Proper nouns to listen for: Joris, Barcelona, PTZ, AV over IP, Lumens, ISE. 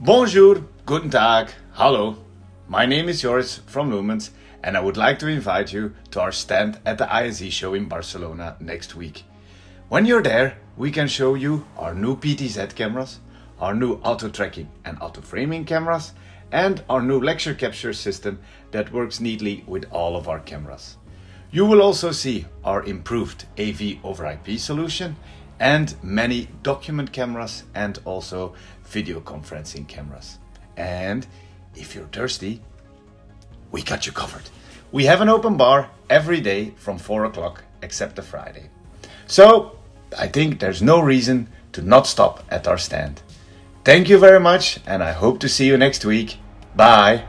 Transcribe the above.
Bonjour, guten tag, hello. My name is Joris from Lumens and I would like to invite you to our stand at the ISE show in Barcelona next week. When you're there, we can show you our new PTZ cameras, our new auto tracking and auto framing cameras, and our new lecture capture system that works neatly with all of our cameras. You will also see our improved AV over IP solution and many document cameras and also video conferencing cameras. And if you're thirsty, we got you covered. We have an open bar every day from 4 o'clock, except the Friday. So I think there's no reason to not stop at our stand. Thank you very much and I hope to see you next week. Bye.